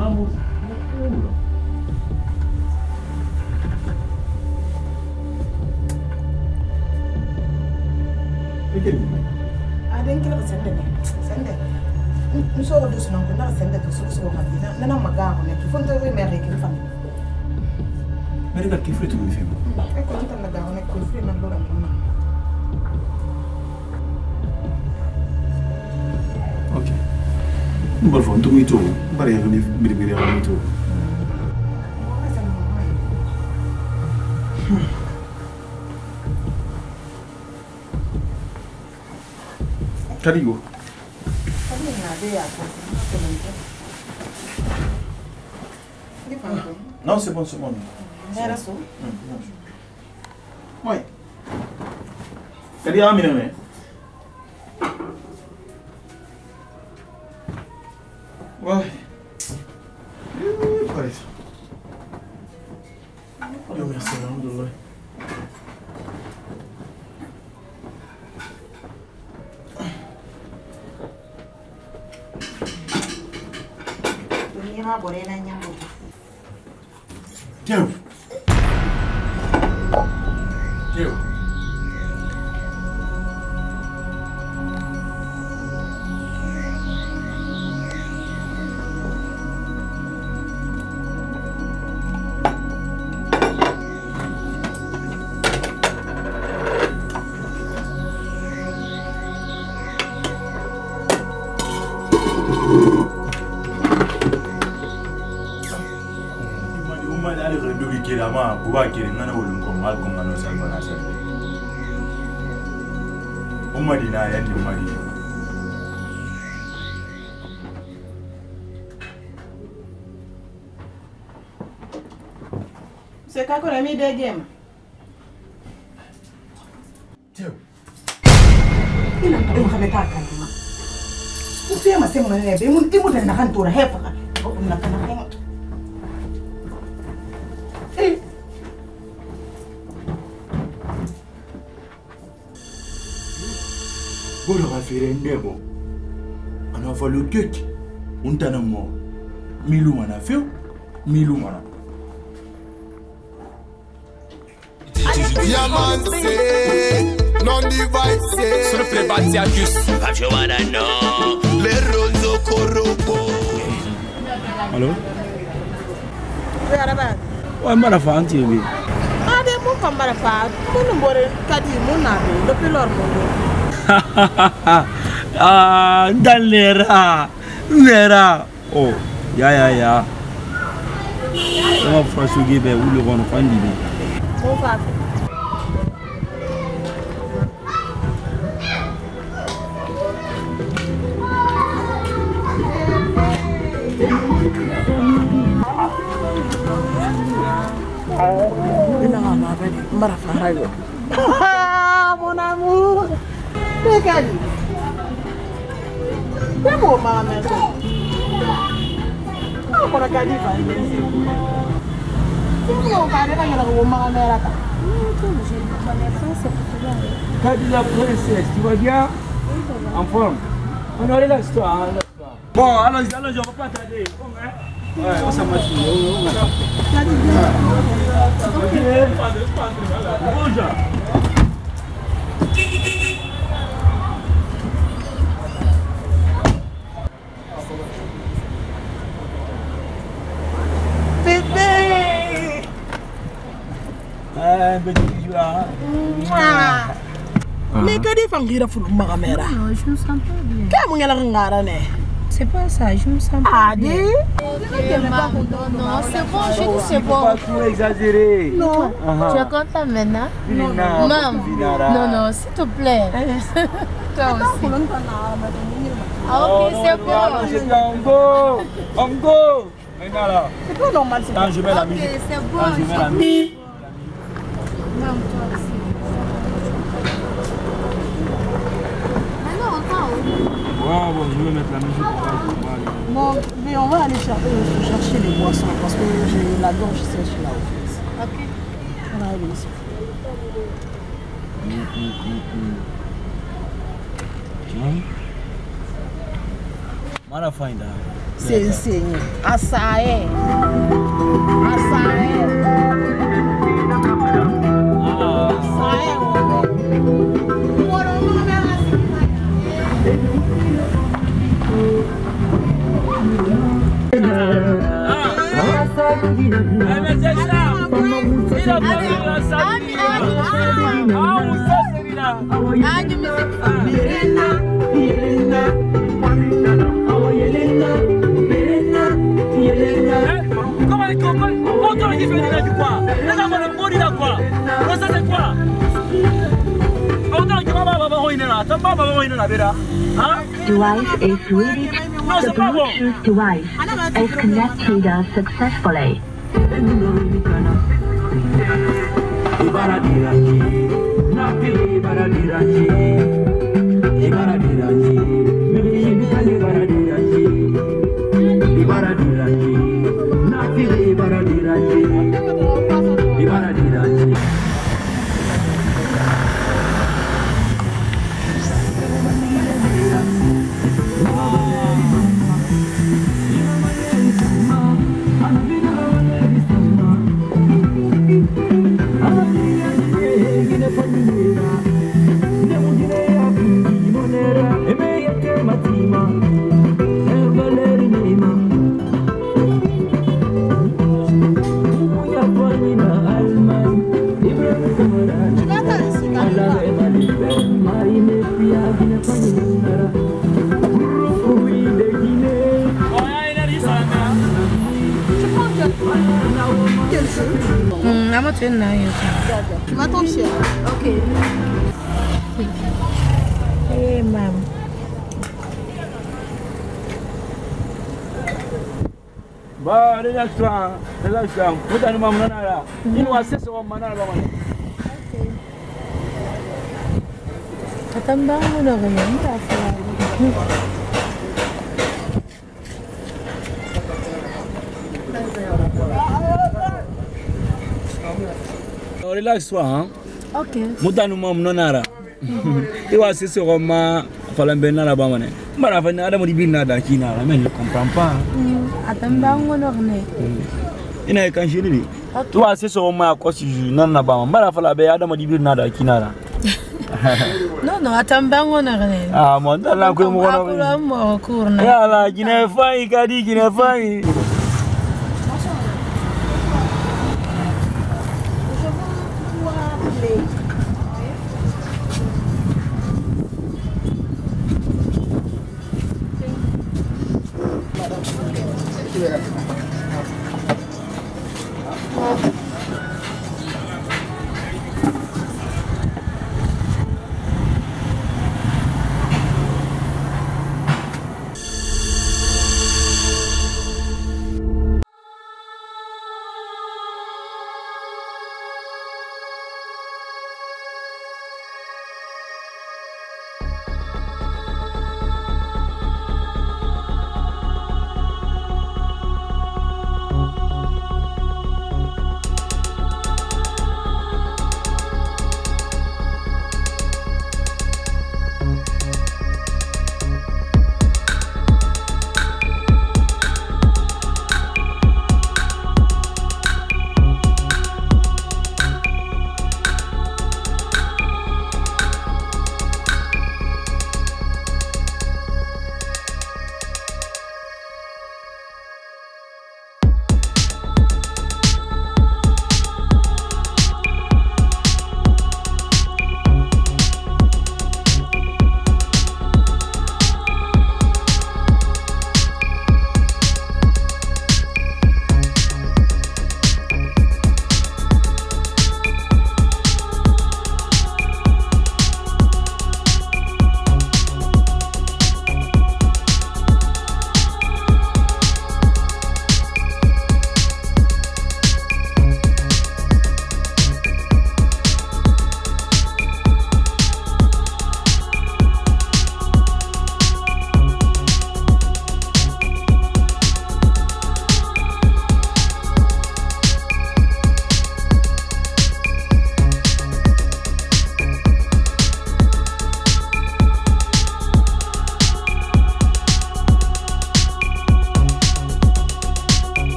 Tornamos locura. Eke ni. Aden kila kusende ni. Sende. Msoro dusu nangu na sende kusukusu wakati na na magamu na kifunzo wewe mera kifani. Mera kwa kifuri tu mifemo. Eko nita magamu na kifuri na lora mama. Okay. Nous allons faire un tour. Nous allons faire un tour. Carigo. Non, c'est bon, c'est bon. Oui. Carigo, amène-moi. Ouais. Parfait. Yo merci, alhamdulillah. Tu n'as pas volé la nyambo. Tiens. Tiens. Kuba kiri ngana ulungo malko ngano salmona salde. Umadi na yati umadi. Seka kore mi de game. Teo. Ina ndo khabeta kanima. Usiye masemo nene be mun timu tena kantura hepa. Okuna kana khenga. Pour référendum, on a fallu que on t'en a mort. Milou m'en a fait, Milou m'en a. Diamante, non divisé. Sur le préparé à tous, pas je vois la non. Les roses au corbeau. Allô? Oui, à la base. Ouais, mal à faire un TV. Ah, des mots comme mal à faire. Mon nombre de cadis, mon ami, depuis leur monde. Ah, Dalera, Nera. Oh, ya. On va faire ce qui est où le rond prend l'idée. Bon papa. Ah, mon amour. Regarde. C'est bon, ma mère. Ah, on a gagné. C'est bon, ma mère. Gadi la princesse, tu vas bien? En forme. On aurait l'histoire. Bon, allons-y, je ne vais pas tarder. Ouais, on s'en marche. Mais que des fangues font ma caméra. Non, je me sens pas bien. Qu'est-ce que tu as fait? C'est pas ça, je me sens pas bien. Non, c'est bon, je dis c'est bon. Tu ne peux pas tout exagérer. Non. Tu es content maintenant? Non, non, s'il te plaît. Toi aussi. Ah ok, c'est bon. On go. C'est pas normal, c'est bon. Quand je mets la musique. Ok, c'est bon. Quand je mets la musique. Bon, je vais mettre la musique pour bon, mais on va aller chercher les boissons parce que j'ai la gorge sèche là au fait. Ok. On va aller ici. Mana find her. Sensei, asae. Asae. Asae woman. What woman has it Device is ready. The Bluetooth device is connected successfully. Relax-toi, hein? Ok. Mutanu mam nonara. Iwa sisi roma falambena la bamane. Mara fanya ada mudi bina da kina la men kompampa. Atamba ngonorne. Ina ikanjini ni. Iwa sisi roma akosi nan na bamane. Mara falabe ada mudi bina da kina la. Non atamba ngonorne. Ah mo ndala ko mo ngonorne. Ah mo kurna. Ya la ginefai kadi ginefai.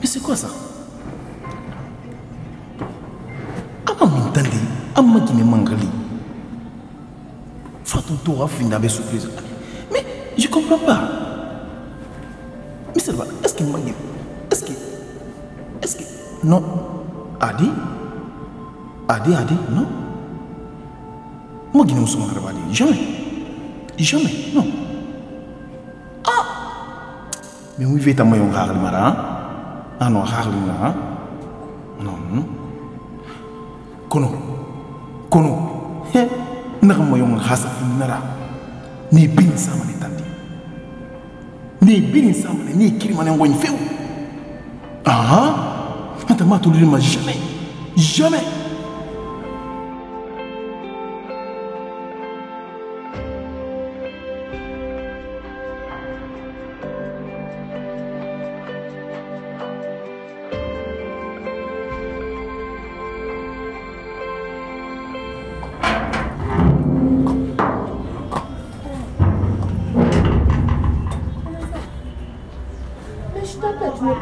mais c'est quoi ça? Mais je comprends pas. Mais c'est vrai, est-ce qu'il m'a dit? Est-ce que. Non. Adi, non? Moi, je ne suis pas jamais, non. Ah! Mais oui, vais t'amener un harle marin. Ah non, harle marin. Non. Kono. Hé, n'arrêtez pas un hasard. N'est bien ensemble, tandis. N'est bien ensemble, n'est qu'il m'en envoie une fée. Ah! Attends, tu ne m'as jamais.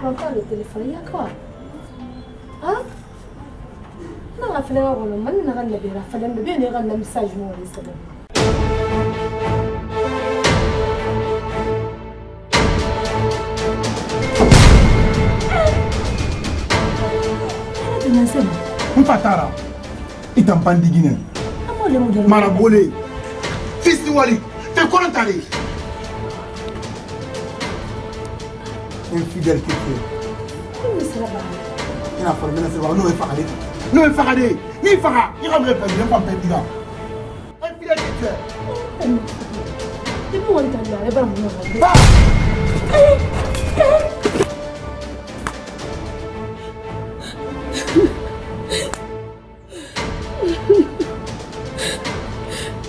longtemps le téléphone, il y a quoi? Hein? Je ne sais pas si je vais faire un message. Patara, il t'en pas indigné. Marabolé, fils de Wali, fais quoi dans ta vie? Infidèle qui fait. Il a formé la sévère, nous effaré. Nous effaré, ni fara, il ramène pas bien, pas bien. Infidèle qui fait. Tu peux entendre la barbe.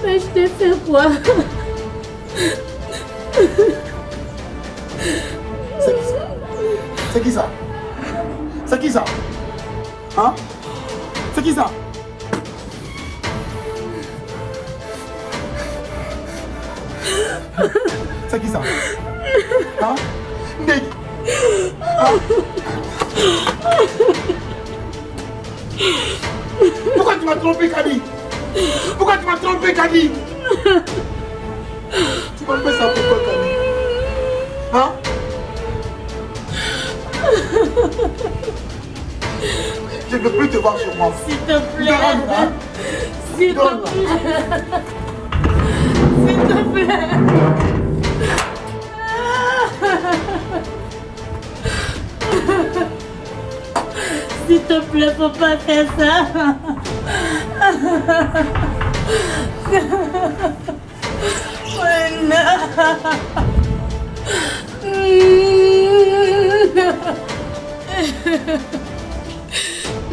Mais je t'ai fait quoi? C'est qui ça? C'est qui ça? C'est qui ça? Hein? C'est qui ça? C'est qui ça? Hein? Nick! Hein? Pourquoi tu m'as trompé, Kadi? Pourquoi tu m'as trompé, Kadi? Tu m'as fait ça pourquoi, Kadi? Hein? Je ne veux plus te voir sur moi. S'il te plaît. S'il te plaît. S'il te plaît. S'il te plaît, faut pas faire ça.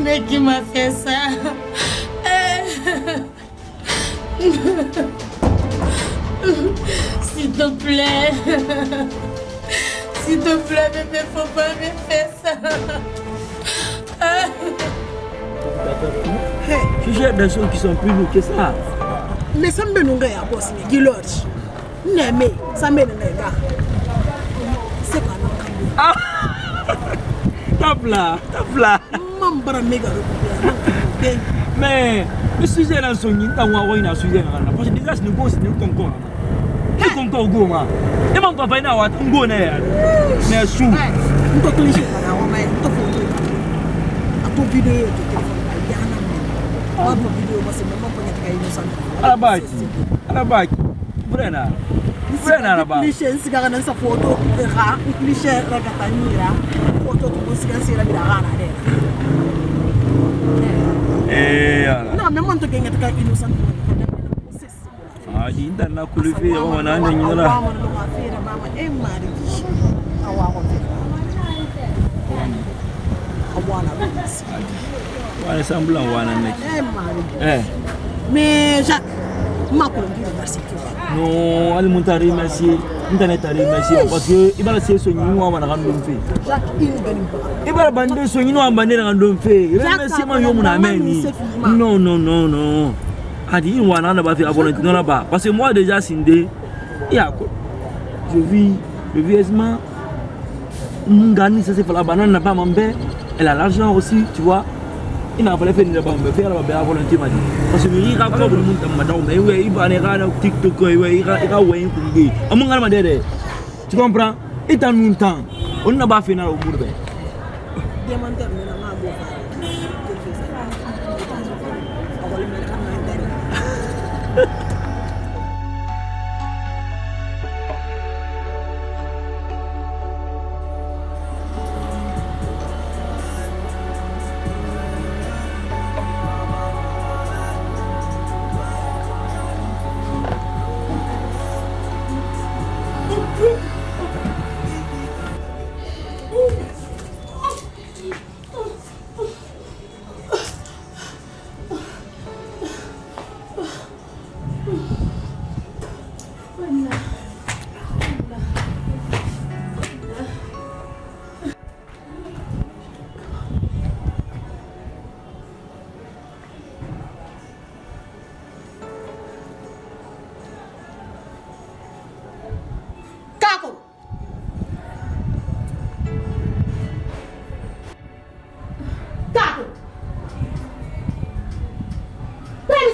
Mais qui m'a fait ça? S'il te plaît. S'il te plaît, bébé, faut pas me faire ça. Tu gères des choses qui sont plus lourdes que ça. Mais ça me donne à bosser, Guilloche. Mais ça me donne à gars. C'est pas normal. Tape là, tape là. Mais le sujet là, c'est une tawa ou une sujet là. Parce que déjà, c'est nous concon. Nous concon au goût. Et mon papa, il a un bon air. Mais sous. Nous concon ici. Mais Jacques, non, elle m'a remercié. Internet a remercié parce que il va laisser son nom à Madame Domfé. Jacques, il va abandonner son nom à Madame Domfé. Remerciez moi, mon ami. Non, non, non, non. A dit, on a pas fait abonner là-bas. Parce que moi, déjà, Sindé, je vis le vieillissement. Ngani, ça c'est pour la banane, n'a pas mangé. Elle a l'argent aussi, tu vois. Il n'a pas fait de banque, mais faire la banque à volonté. Parce que il raconte le monde à madame, mais il va aller à TikTok, il va y avoir un peu de gay. Tu comprends? Et dans le temps, on n'a pas fait de la banque.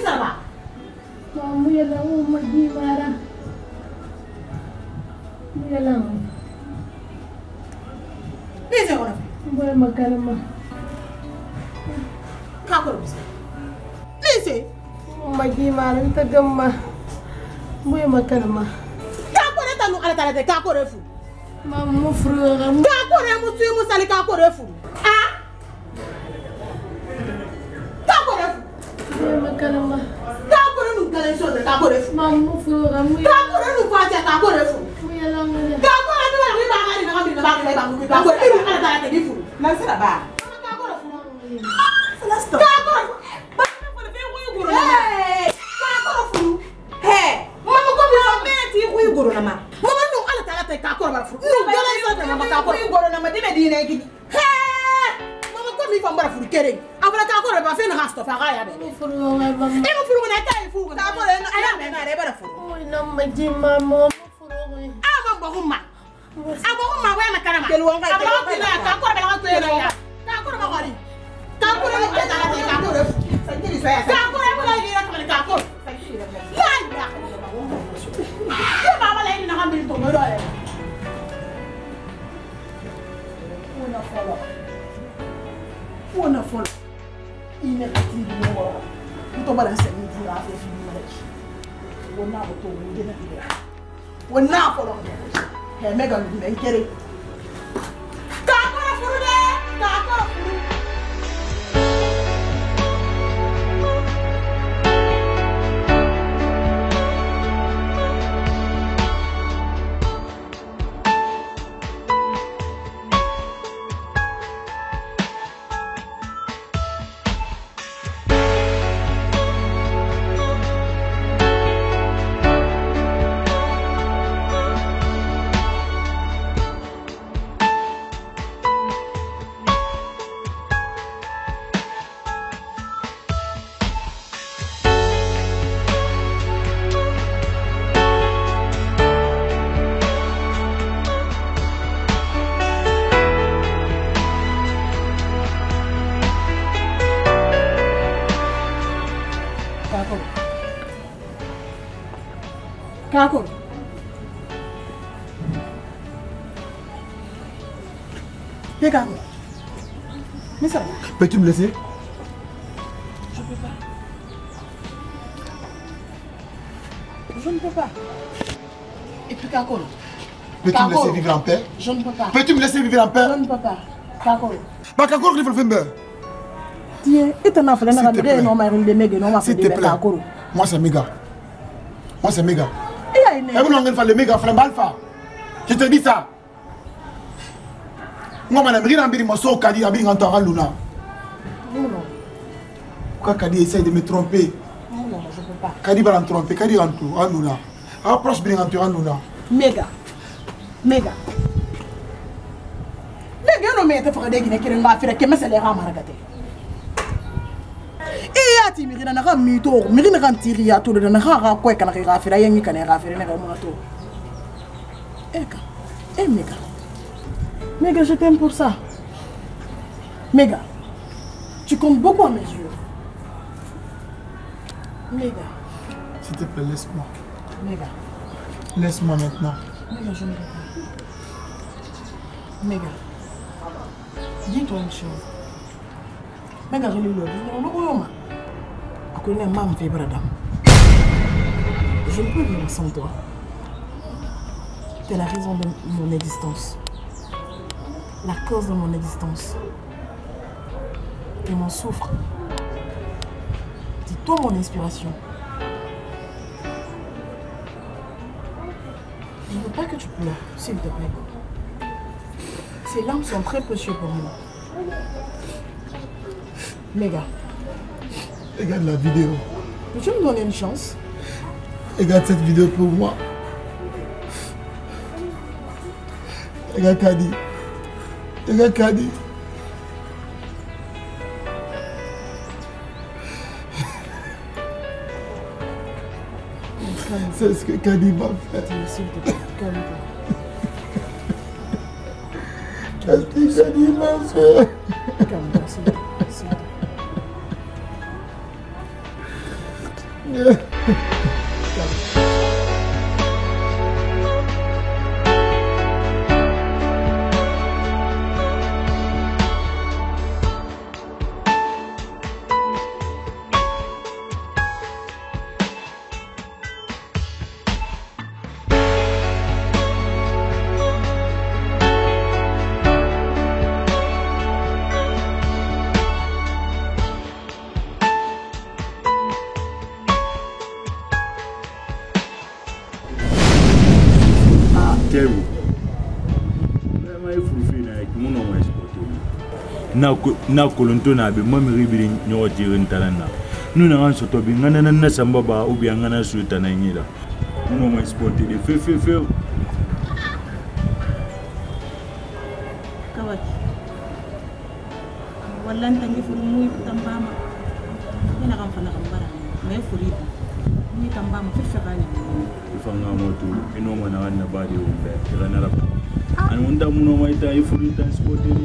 sama mu yela o ma di mara ni yela ni se wona boy ma kalama ka ko bis ni se ma di mara ni tagamma boy ma kalama ka ko na tanu ala tala ka ko refu ma mo frère ka ko re mo tu mo sali ka ko refu ah ka ko refu boy ma kalama Peux-tu me laisser? Je ne peux pas. Je ne peux pas. Et puis Kakolo. Peux-tu me laisser vivre en paix? Je ne peux pas. Peux-tu me laisser vivre en paix? Je ne peux pas. Kakolo. Bah Kakolo, il faut le faire. Tiens, et t'en as fait un peu. Non, mais non, s'il te plaît. Moi, c'est méga. Moi, c'est méga. Et vous n'avez pas le méga, frère Alpha. Je te dis ça. Moi, madame, rien à dire, moi, sauf Kadi, à bien entendre Luna. Pourquoi Kadi essaye de me tromper? Non, je ne peux pas. Kadi va me tromper, Kadi rentre à Luna. Approche bien en toi, Luna. Méga. Méga. Les gars, non, mais tu feras des guinées qui ne vont pas faire que c'est les rames à regarder. Et à Timirina, n'a pas mis tour, Mirina Rantiria, tout le monde a quoi qu'un raffaire, il y a une raffaire, il y a un moto. Eh, méga. Méga, je t'aime pour ça. Méga, tu comptes beaucoup à mes yeux. Méga. S'il te plaît, laisse-moi. Méga. Laisse-moi maintenant. Méga, je ne veux pas. Méga. Dis-toi une chose. Méga, je ne veux pas. Je ne peux pas. Je ne peux vivre sans toi. Tu es la raison de mon existence. La cause de mon existence. Et mon souffre. C'est toi mon inspiration. Je ne veux pas que tu pleures, s'il te plaît. Ces larmes sont très précieuses pour moi. Méga. Regarde la vidéo. Peux-tu me donner une chance? Regarde cette vidéo pour moi. Regarde Kadi. Regarde Kadi. C'est ce que Kadi va faire. Calme-toi. Qu'est-ce que Kadi va faire? Calme-toi, s'il te plaît. Na kolonto na be mami ribiri nyo jirin talana nuna an so to bi ngana na samba ba ubi ngana so tananyira no mo sport de fe kawai wallan tangi furu mu tambama ina kan fana kan bara me furi ni tambama fe fe bani ifanga moto ino mo na na bari umbe kana la an wanda mu no maita ifuri tan sport de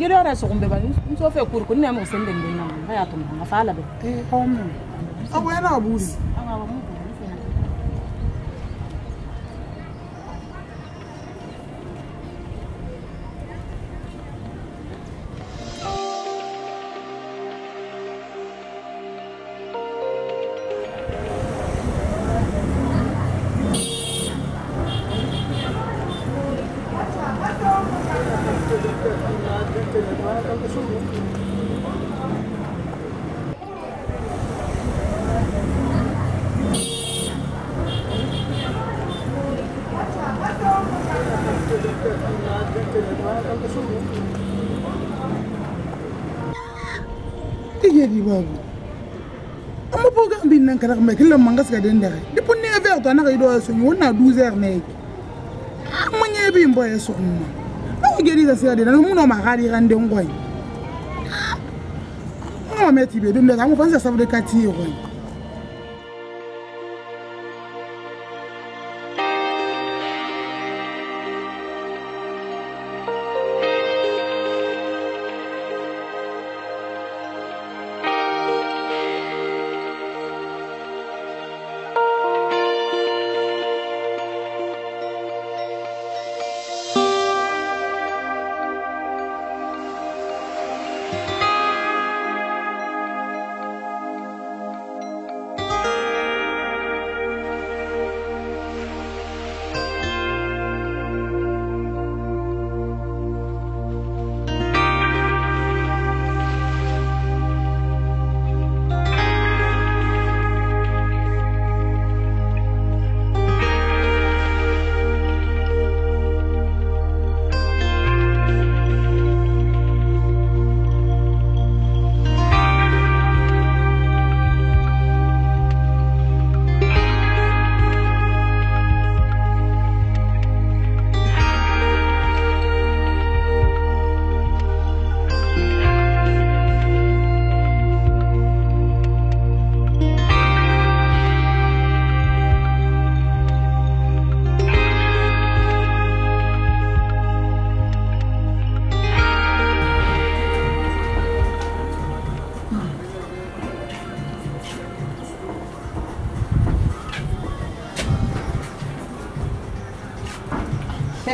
Giro ara so kumbe bani so fe kurku ne mo sende ndena ba ya tumba ma fala be eh homo abu era aburi anga ba mu le mangas ka den dere depuis 9h to na ka ido so on a 12h nek amanye bi mboye so mo o geri za se dere no ma gari rande ngoy on met ibe dum na mo pense ça de quartier ngoy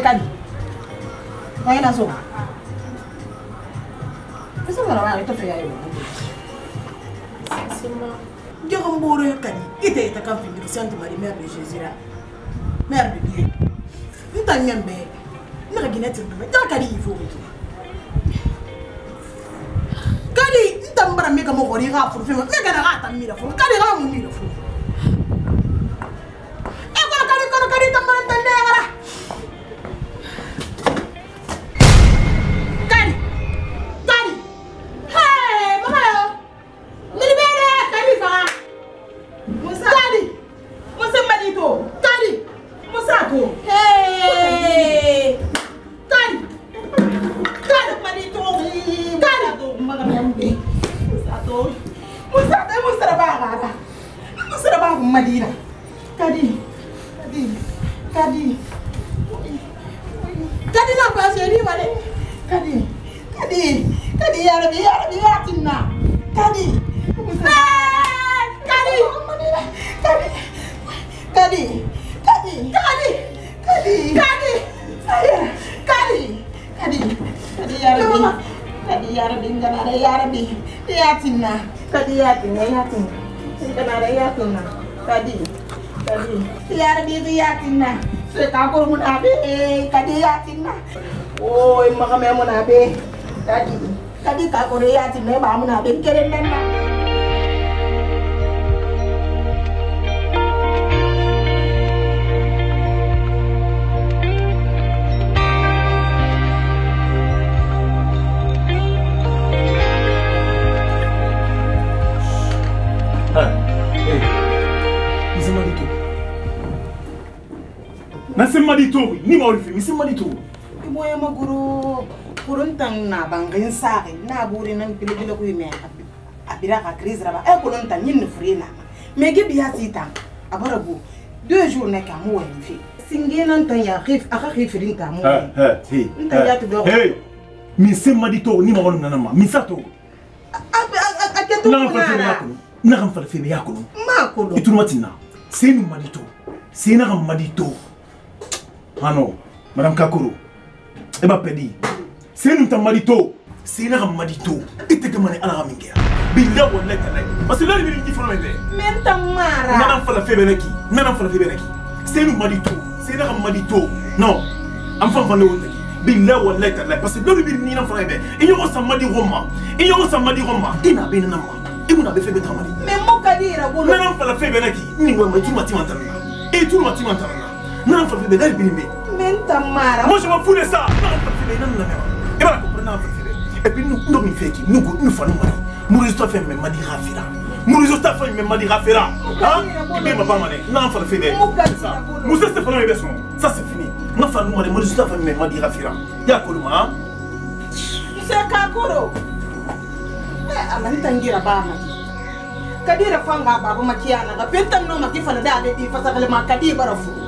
Kadi. Why na so? Is that what I want to say? You can borrow your candy. It is a configuration to Marie Mère de Jésus. Mère de Dieu. You can't même bête. You can't get it. You can't even do it. Candy, you can't make a more rare for film. Make a rat and meet a fool. Candy, I will meet a fool. Kadi Madito, ni maurifi, misi madito. Ibu yang maguru kuruntang na bangin sari, na buri nang pilih-pilih aku ini. Abila kakris raba, kuruntang ni nufri nama. Megi biasa tang, abarabu dua juru nak kamu maurifi. Singgih nantang ya kif, akak kifirin kamu. Nantang ya tu dok. Hey, misi madito ni maulum nama, misato. Aku nak falafel aku, nak falafel aku. Makulu. Itu matina. Seni madito, seni nak madito. Ah non, Madame Kakuru, elle m'a pédi. C'est nous ta marito, c'est la marito. Et t'es demandé à la raminga. Bila ou l'être. Parce que là, il est différent. Même ta mara. Madame Falafébeleki, Madame Falafébeleki. C'est nous marito, c'est la marito. Non, enfin, on va le dire. Bila ou l'être. Parce que là, il est ni l'enfant. Et on s'en m'a dit Roma. Et on s'en m'a dit Roma. Il n'a pas eu de nom. Il n'a pas fait de travail. Mais mon cadira, Madame Falafébeleki, il n'y a pas eu de matin. Et tout le matin. Non, il faut que tu me dises. Moi, je m'en fous de ça. Et puis, nous, nous, nous, faisons nous, nous, nous, nous, nous,